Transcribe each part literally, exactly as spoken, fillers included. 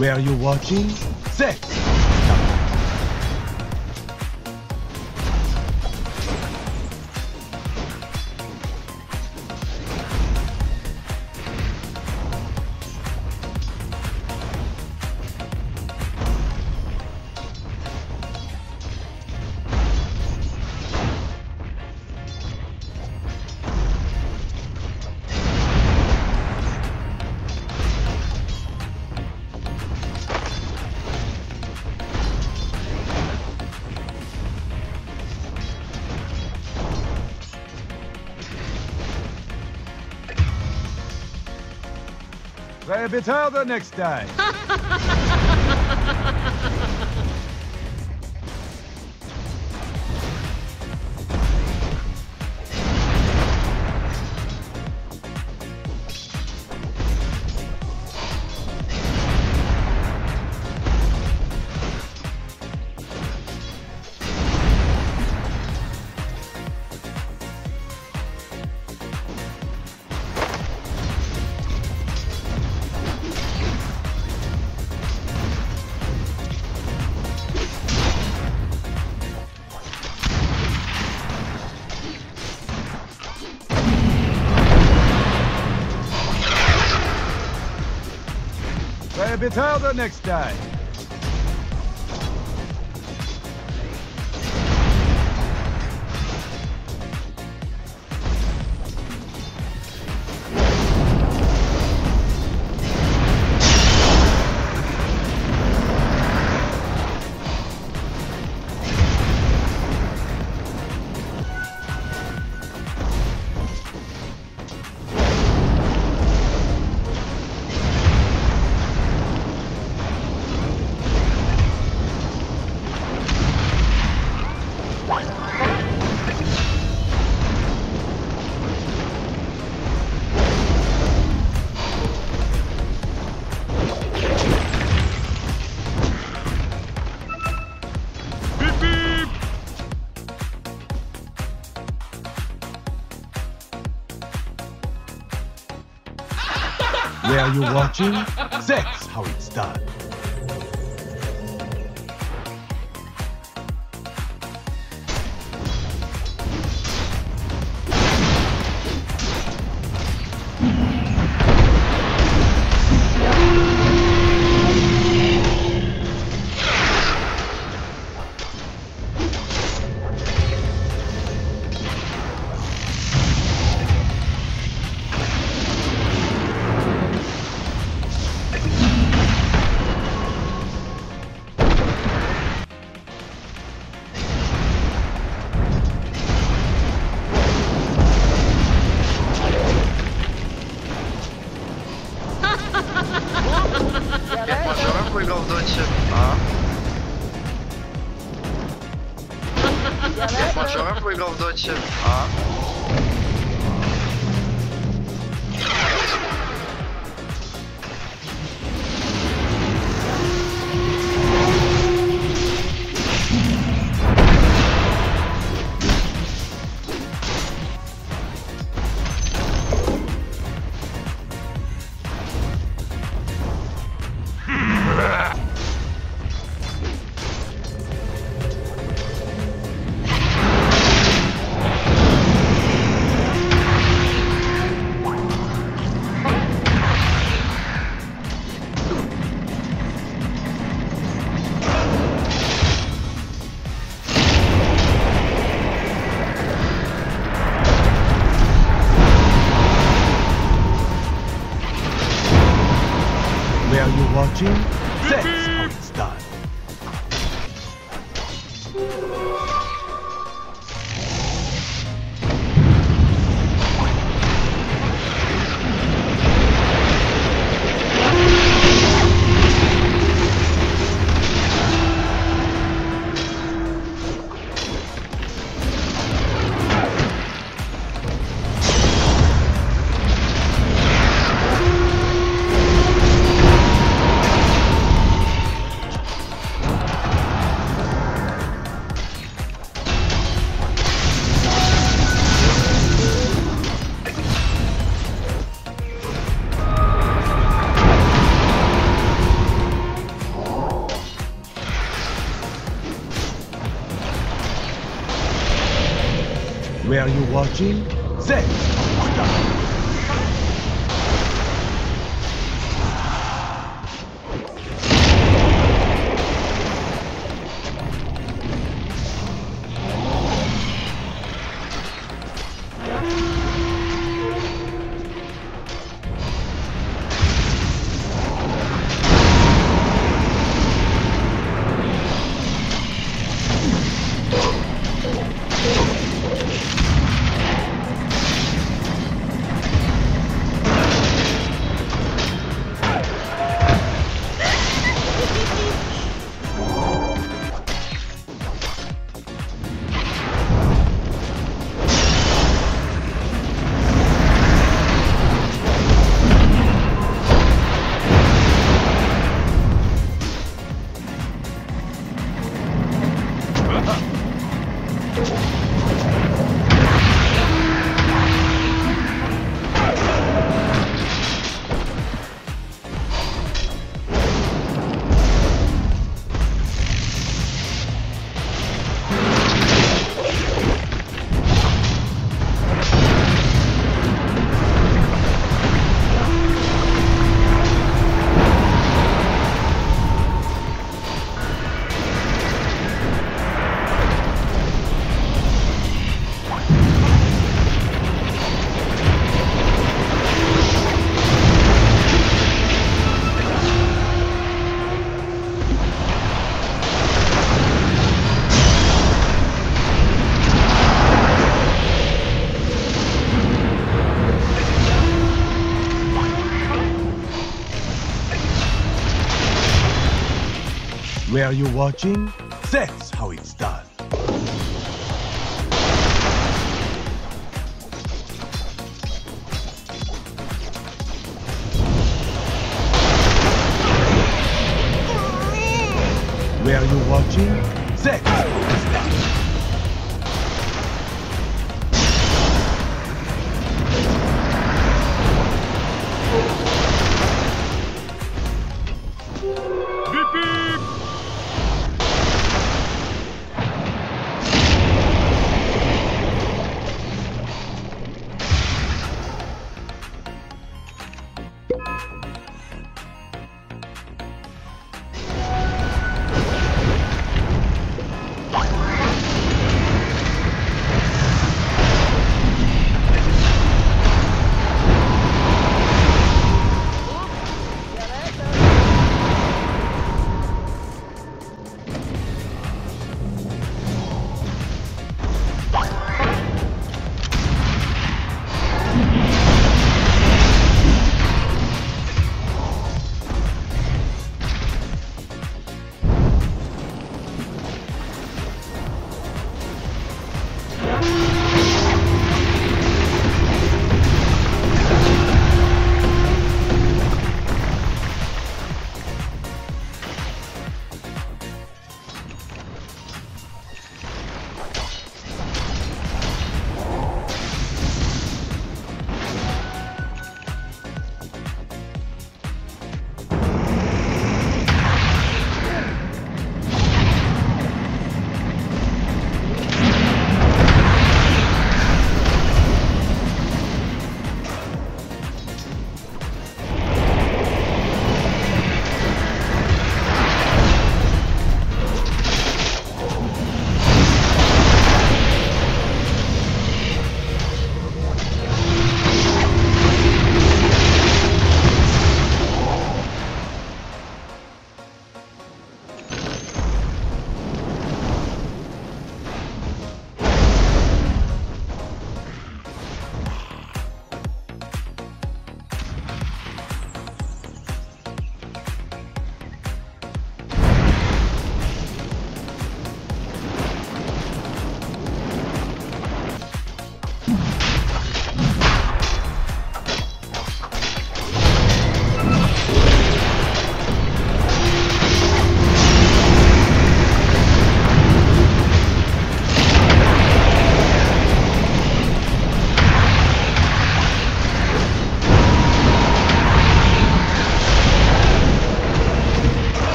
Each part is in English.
Where are you watching? Set! Play a bit harder next time. A bit harder next time. Where are you watching? That's how it's done. Jetzt mal schon rüber auf Deutsche. Ah. Where are you watching? That's how it's done. Were you watching? This! Were you watching? That's how it's done. Were you watching? That's how it's done. What?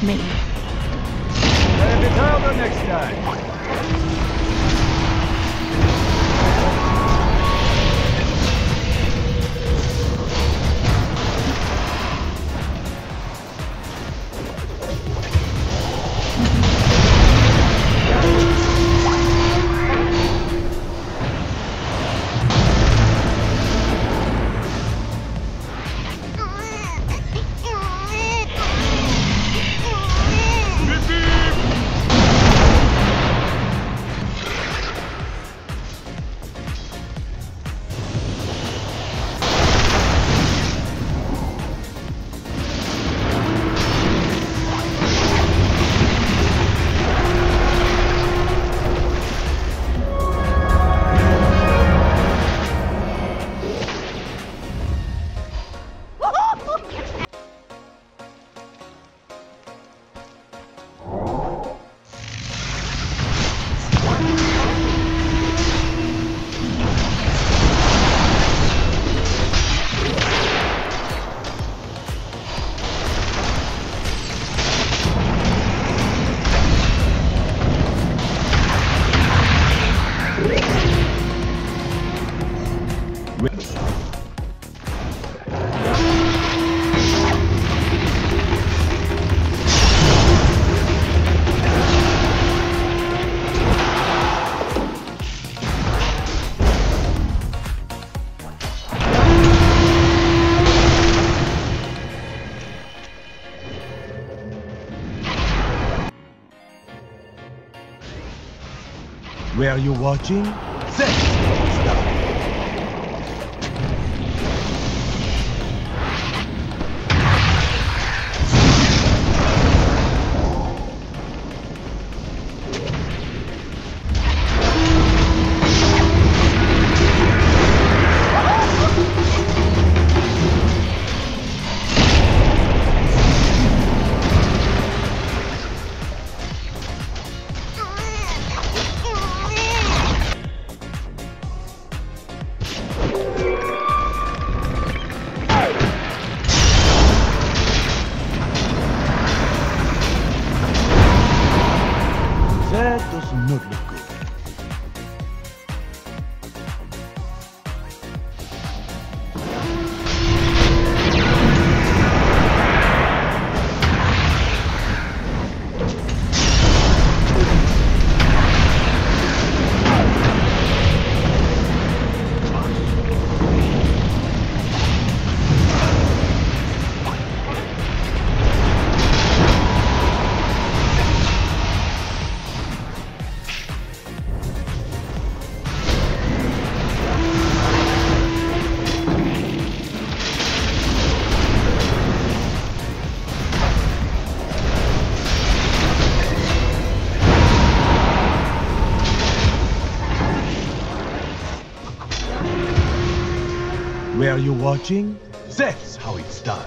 That's me. Better be calmer next time. Where are you watching? Where are you watching? That's how it's done.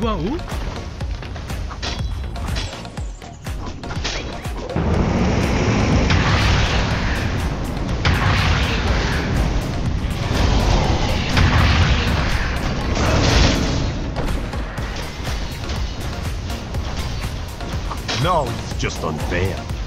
you want? Ooh. No, it's just unfair.